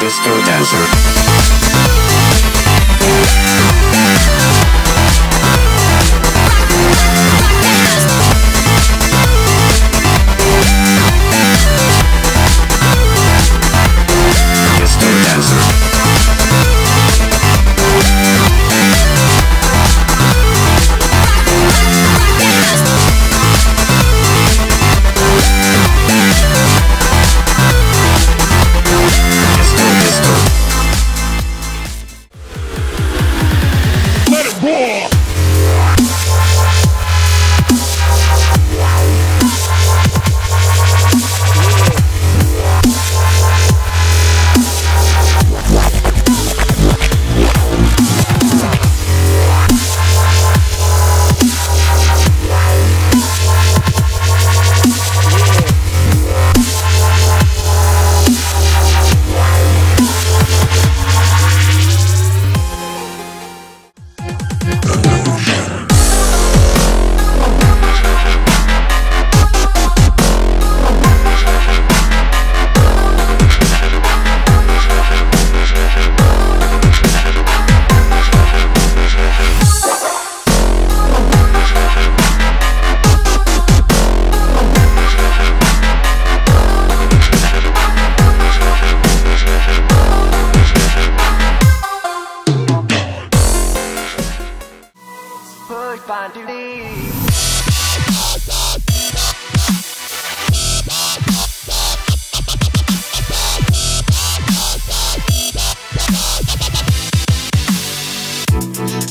Disco Dancer.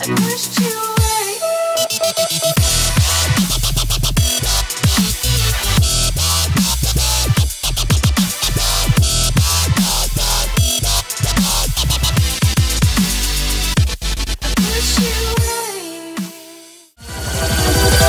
Disco Dancer.